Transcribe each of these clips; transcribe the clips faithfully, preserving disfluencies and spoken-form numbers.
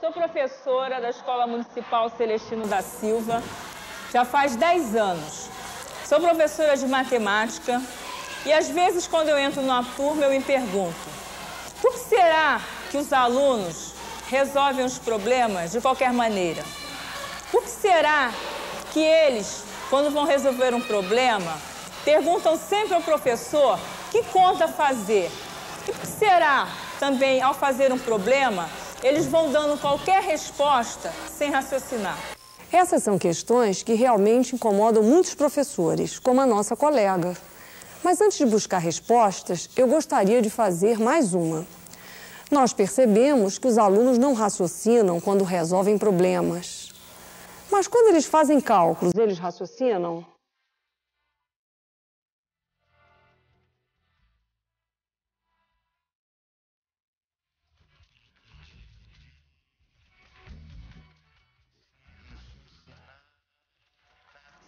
sou professora da Escola Municipal Celestino da Silva, já faz dez anos. Sou professora de matemática e, às vezes, quando eu entro numa turma, eu me pergunto: por que será que os alunos resolvem os problemas de qualquer maneira? Por que será que eles, quando vão resolver um problema, perguntam sempre ao professor que conta fazer? E por que será também, ao fazer um problema, eles vão dando qualquer resposta sem raciocinar? Essas são questões que realmente incomodam muitos professores, como a nossa colega. Mas antes de buscar respostas, eu gostaria de fazer mais uma. Nós percebemos que os alunos não raciocinam quando resolvem problemas. Mas quando eles fazem cálculos, eles raciocinam?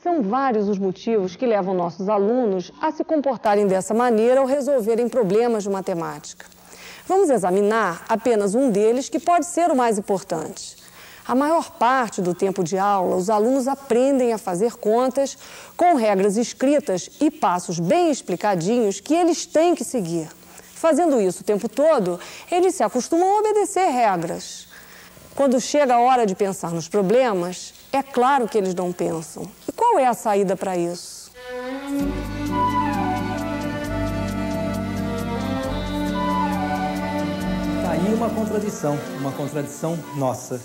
São vários os motivos que levam nossos alunos a se comportarem dessa maneira ao resolverem problemas de matemática. Vamos examinar apenas um deles, que pode ser o mais importante. A maior parte do tempo de aula, os alunos aprendem a fazer contas com regras escritas e passos bem explicadinhos que eles têm que seguir. Fazendo isso o tempo todo, eles se acostumam a obedecer regras. Quando chega a hora de pensar nos problemas, é claro que eles não pensam. E qual é a saída para isso? Está aí uma contradição, uma contradição nossa.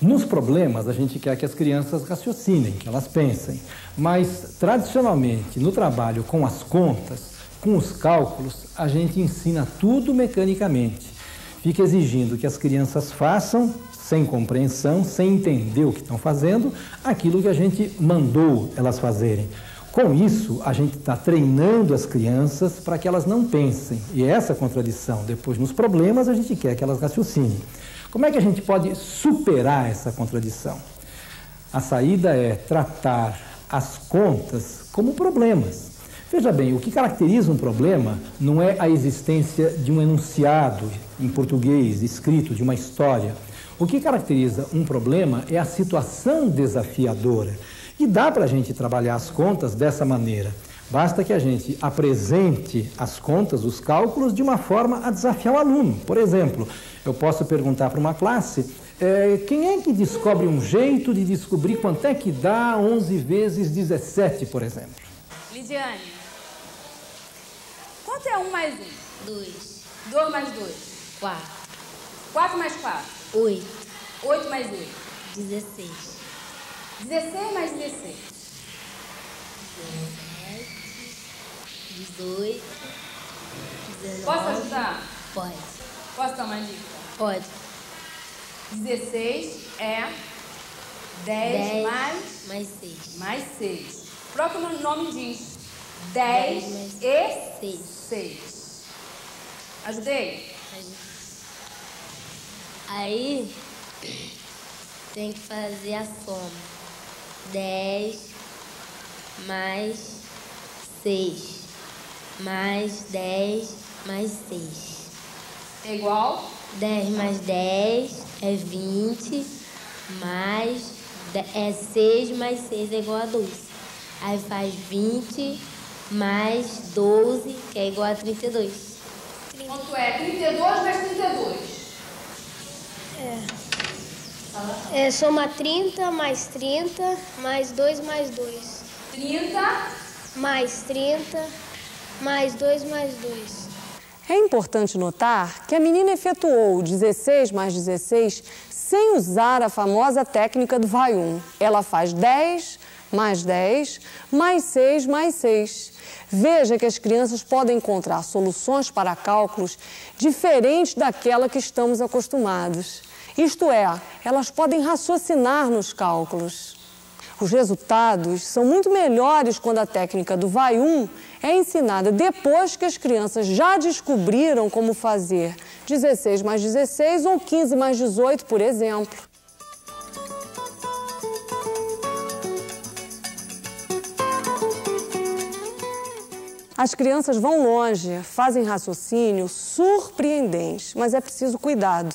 Nos problemas, a gente quer que as crianças raciocinem, que elas pensem. Mas, tradicionalmente, no trabalho com as contas, com os cálculos, a gente ensina tudo mecanicamente. Fica exigindo que as crianças façam, sem compreensão, sem entender o que estão fazendo, aquilo que a gente mandou elas fazerem. Com isso, a gente está treinando as crianças para que elas não pensem. E essa contradição, depois nos problemas, a gente quer que elas raciocinem. Como é que a gente pode superar essa contradição? A saída é tratar as contas como problemas. Veja bem, o que caracteriza um problema não é a existência de um enunciado em português, escrito, de uma história. O que caracteriza um problema é a situação desafiadora. E dá para a gente trabalhar as contas dessa maneira. Basta que a gente apresente as contas, os cálculos, de uma forma a desafiar o aluno. Por exemplo, eu posso perguntar para uma classe: é, quem é que descobre um jeito de descobrir quanto é que dá onze vezes dezessete, por exemplo? Lidiane. Quanto é um mais um? dois. dois mais dois? quatro. quatro mais quatro? oito. oito mais oito? dezesseis. dezesseis mais dezesseis? dezoito. dezenove. Posso ajudar? Pode. Posso dar uma dica? Pode. dezesseis é dez, dez mais... mais seis. Mais seis. O próprio nome diz dez e seis. Ajudei? Aí, tem que fazer a soma. dez mais seis. Mais dez mais seis. É igual? dez mais dez é vinte. Mais é seis mais seis é igual a doze. Aí faz vinte mais doze, que é igual a trinta e dois. Quanto é? trinta e dois mais trinta e dois? É. É soma trinta mais trinta, mais dois mais dois. trinta mais trinta, mais dois mais dois. É importante notar que a menina efetuou dezesseis mais dezesseis sem usar a famosa técnica do vai um. Ela faz dez mais dez, mais seis, mais seis. Veja que as crianças podem encontrar soluções para cálculos diferentes daquela que estamos acostumados. Isto é, elas podem raciocinar nos cálculos. Os resultados são muito melhores quando a técnica do vai um é ensinada depois que as crianças já descobriram como fazer dezesseis mais dezesseis ou quinze mais dezoito, por exemplo. As crianças vão longe, fazem raciocínio surpreendente, mas é preciso cuidado.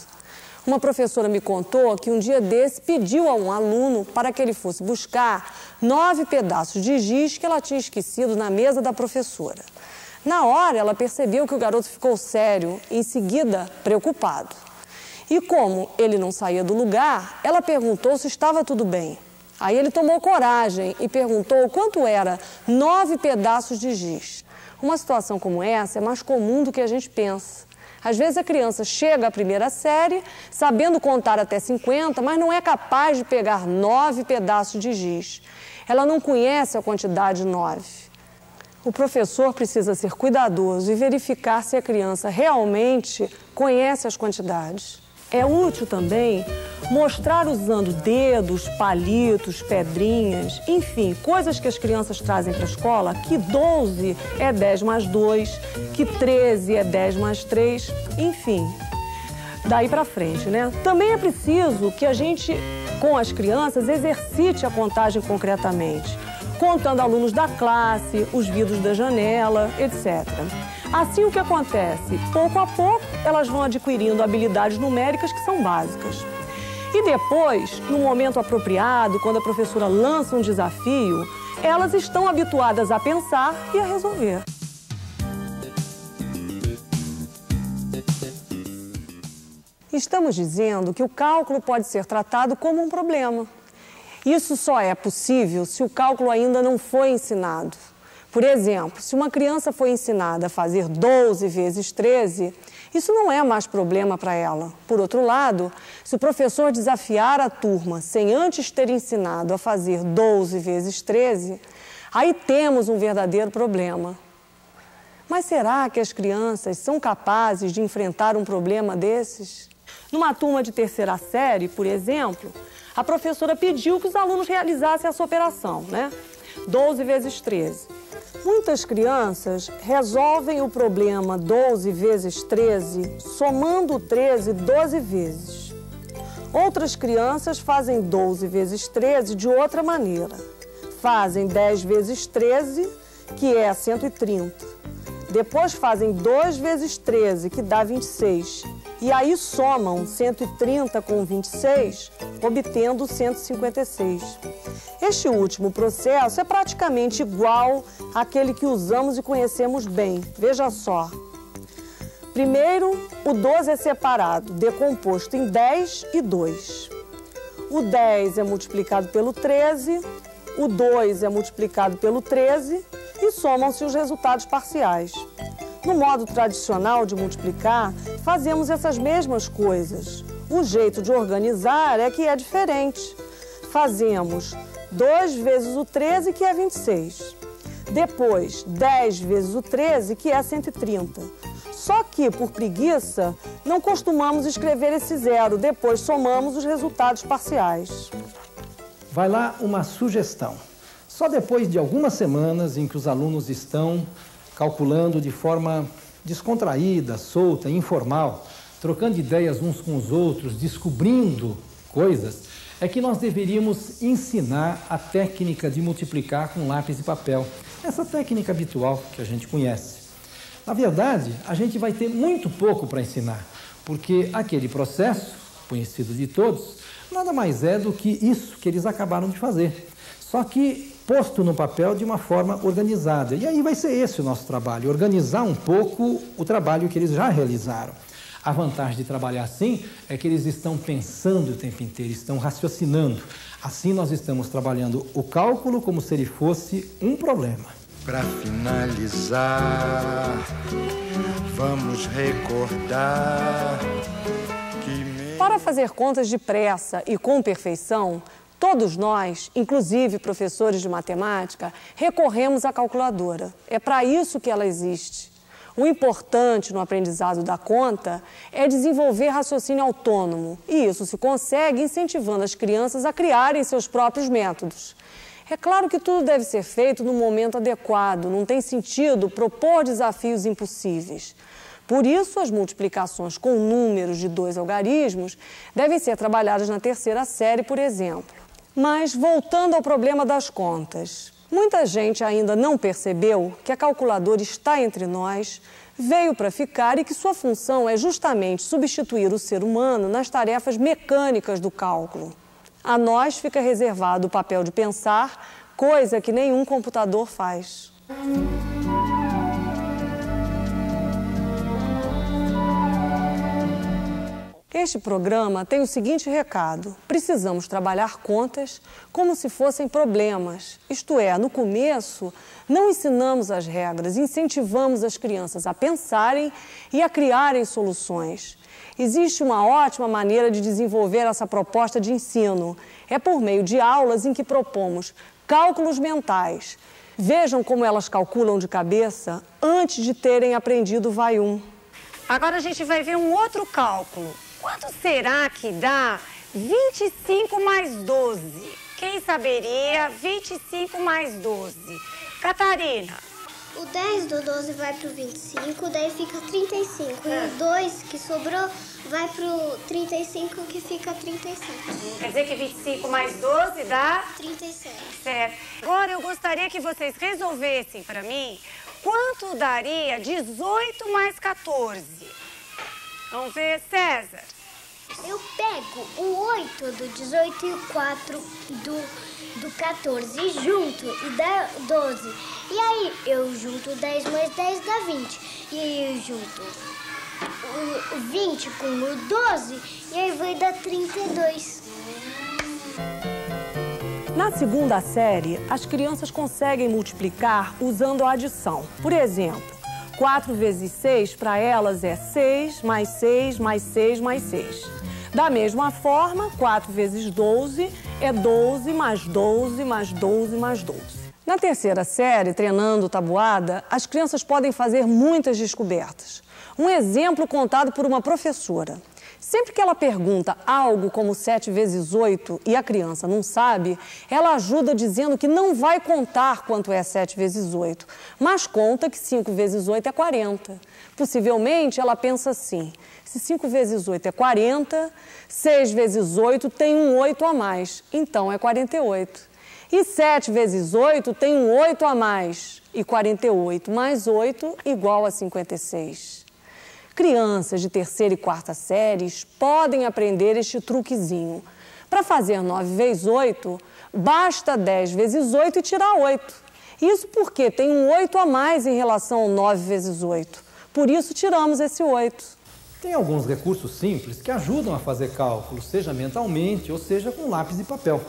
Uma professora me contou que um dia desse pediu a um aluno para que ele fosse buscar nove pedaços de giz que ela tinha esquecido na mesa da professora. Na hora, ela percebeu que o garoto ficou sério, em seguida, preocupado. E como ele não saía do lugar, ela perguntou se estava tudo bem. Aí ele tomou coragem e perguntou quanto era nove pedaços de giz. Uma situação como essa é mais comum do que a gente pensa. Às vezes a criança chega à primeira série sabendo contar até cinquenta, mas não é capaz de pegar nove pedaços de giz. Ela não conhece a quantidade nove. O professor precisa ser cuidadoso e verificar se a criança realmente conhece as quantidades. É útil também mostrar usando dedos, palitos, pedrinhas, enfim, coisas que as crianças trazem para a escola, que doze é dez mais dois, que treze é dez mais três, enfim, daí para frente, né? Também é preciso que a gente, com as crianças, exercite a contagem concretamente, contando alunos da classe, os vidros da janela, etcétera. Assim, o que acontece? Pouco a pouco, elas vão adquirindo habilidades numéricas que são básicas. E depois, no momento apropriado, quando a professora lança um desafio, elas estão habituadas a pensar e a resolver. Estamos dizendo que o cálculo pode ser tratado como um problema. Isso só é possível se o cálculo ainda não foi ensinado. Por exemplo, se uma criança foi ensinada a fazer doze vezes treze, isso não é mais problema para ela. Por outro lado, se o professor desafiar a turma sem antes ter ensinado a fazer doze vezes treze, aí temos um verdadeiro problema. Mas será que as crianças são capazes de enfrentar um problema desses? Numa turma de terceira série, por exemplo, a professora pediu que os alunos realizassem essa operação, né? doze vezes treze. Muitas crianças resolvem o problema doze vezes treze, somando treze doze vezes. Outras crianças fazem doze vezes treze de outra maneira. Fazem dez vezes treze, que é cento e trinta. Depois fazem dois vezes treze, que dá vinte e seis. E aí somam cento e trinta com vinte e seis, obtendo cento e cinquenta e seis. Este último processo é praticamente igual àquele que usamos e conhecemos bem. Veja só. Primeiro, o doze é separado, decomposto em dez e dois. O dez é multiplicado pelo treze, o dois é multiplicado pelo treze e somam-se os resultados parciais. No modo tradicional de multiplicar, fazemos essas mesmas coisas. O jeito de organizar é que é diferente. Fazemos dois vezes o treze, que é vinte e seis. Depois, dez vezes o treze, que é cento e trinta. Só que, por preguiça, não costumamos escrever esse zero. Depois somamos os resultados parciais. Vai lá uma sugestão. Só depois de algumas semanas em que os alunos estão calculando de forma descontraída, solta, informal, trocando ideias uns com os outros, descobrindo coisas, é que nós deveríamos ensinar a técnica de multiplicar com lápis e papel. Essa técnica habitual que a gente conhece. Na verdade, a gente vai ter muito pouco para ensinar, porque aquele processo, conhecido de todos, nada mais é do que isso que eles acabaram de fazer. Só que posto no papel de uma forma organizada. E aí vai ser esse o nosso trabalho, organizar um pouco o trabalho que eles já realizaram. A vantagem de trabalhar assim é que eles estão pensando o tempo inteiro, estão raciocinando. Assim nós estamos trabalhando o cálculo como se ele fosse um problema. Para finalizar, vamos recordar que... Para fazer contas depressa e com perfeição, todos nós, inclusive professores de matemática, recorremos à calculadora. É para isso que ela existe. O importante no aprendizado da conta é desenvolver raciocínio autônomo, e isso se consegue incentivando as crianças a criarem seus próprios métodos. É claro que tudo deve ser feito no momento adequado, não tem sentido propor desafios impossíveis. Por isso, as multiplicações com números de dois algarismos devem ser trabalhadas na terceira série, por exemplo. Mas, voltando ao problema das contas, muita gente ainda não percebeu que a calculadora está entre nós, veio para ficar e que sua função é justamente substituir o ser humano nas tarefas mecânicas do cálculo. A nós fica reservado o papel de pensar, coisa que nenhum computador faz. Este programa tem o seguinte recado: precisamos trabalhar contas como se fossem problemas, isto é, no começo não ensinamos as regras, incentivamos as crianças a pensarem e a criarem soluções. Existe uma ótima maneira de desenvolver essa proposta de ensino, é por meio de aulas em que propomos cálculos mentais. Vejam como elas calculam de cabeça antes de terem aprendido o vai um. Agora a gente vai ver um outro cálculo. Quanto será que dá vinte e cinco mais doze? Quem saberia vinte e cinco mais doze? Catarina. O dez do doze vai para o vinte e cinco, daí fica trinta e cinco. É. E o dois que sobrou vai para o trinta e cinco, que fica trinta e sete. Quer dizer que vinte e cinco mais doze dá? trinta e sete. Certo. Agora eu gostaria que vocês resolvessem para mim quanto daria dezoito mais quatorze. Vamos ver, César. Eu pego o oito do dezoito e o quatro do quatorze junto e dá doze. E aí eu junto dez mais dez dá vinte. E aí eu junto o vinte com o doze e aí vai dar trinta e dois. Na segunda série, as crianças conseguem multiplicar usando a adição. Por exemplo, quatro vezes seis para elas é seis, mais seis, mais seis, mais seis. Da mesma forma, quatro vezes doze é doze, mais doze, mais doze, mais doze. Na terceira série, treinando tabuada, as crianças podem fazer muitas descobertas. Um exemplo contado por uma professora. Sempre que ela pergunta algo como sete vezes oito e a criança não sabe, ela ajuda dizendo que não vai contar quanto é sete vezes oito, mas conta que cinco vezes oito é quarenta. Possivelmente ela pensa assim: se cinco vezes oito é quarenta, seis vezes oito tem um oito a mais, então é quarenta e oito. E sete vezes oito tem um oito a mais, e quarenta e oito mais oito igual a cinquenta e seis. Crianças de terceira e quarta séries podem aprender este truquezinho. Para fazer nove vezes oito, basta dez vezes oito e tirar oito. Isso porque tem um oito a mais em relação ao nove vezes oito. Por isso, tiramos esse oito. Tem alguns recursos simples que ajudam a fazer cálculos, seja mentalmente ou seja com lápis e papel.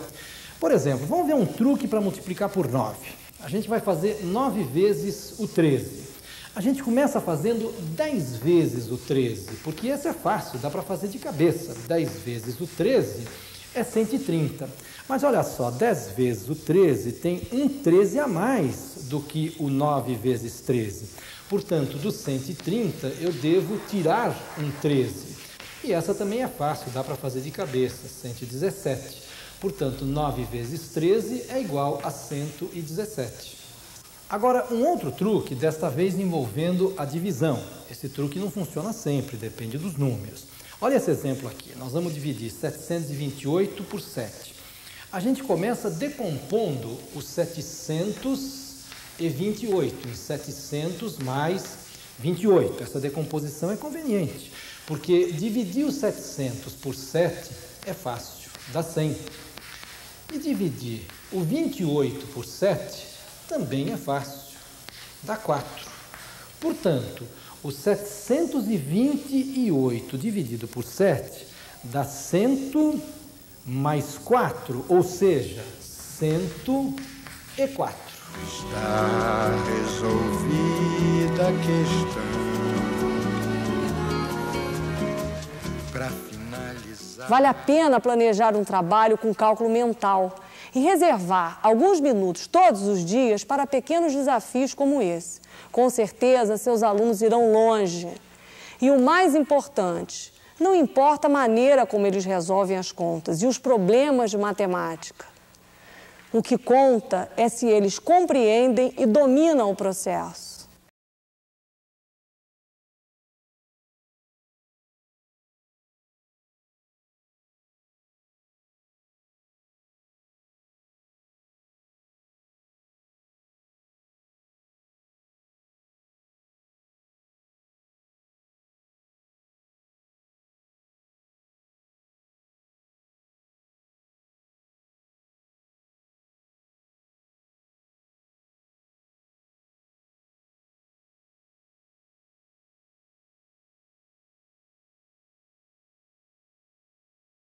Por exemplo, vamos ver um truque para multiplicar por nove. A gente vai fazer nove vezes o treze. A gente começa fazendo dez vezes o treze, porque esse é fácil, dá para fazer de cabeça. dez vezes o treze é cento e trinta. Mas olha só, dez vezes o treze tem um treze a mais do que o nove vezes treze. Portanto, do cento e trinta eu devo tirar um treze. E essa também é fácil, dá para fazer de cabeça, cento e dezessete. Portanto, nove vezes treze é igual a cento e dezessete. Agora, um outro truque, desta vez envolvendo a divisão. Esse truque não funciona sempre, depende dos números. Olha esse exemplo aqui, nós vamos dividir setecentos e vinte e oito por sete. A gente começa decompondo o setecentos e vinte e oito em setecentos mais vinte e oito. Essa decomposição é conveniente, porque dividir o setecentos por sete é fácil, dá cem. E dividir o vinte e oito por sete... também é fácil, dá quatro. Portanto, o setecentos e vinte e oito dividido por sete dá cem mais quatro, ou seja, cento e quatro. Está resolvida a questão. Para finalizar... Vale a pena planejar um trabalho com cálculo mental e reservar alguns minutos todos os dias para pequenos desafios como esse. Com certeza, seus alunos irão longe. E o mais importante, não importa a maneira como eles resolvem as contas e os problemas de matemática. O que conta é se eles compreendem e dominam o processo.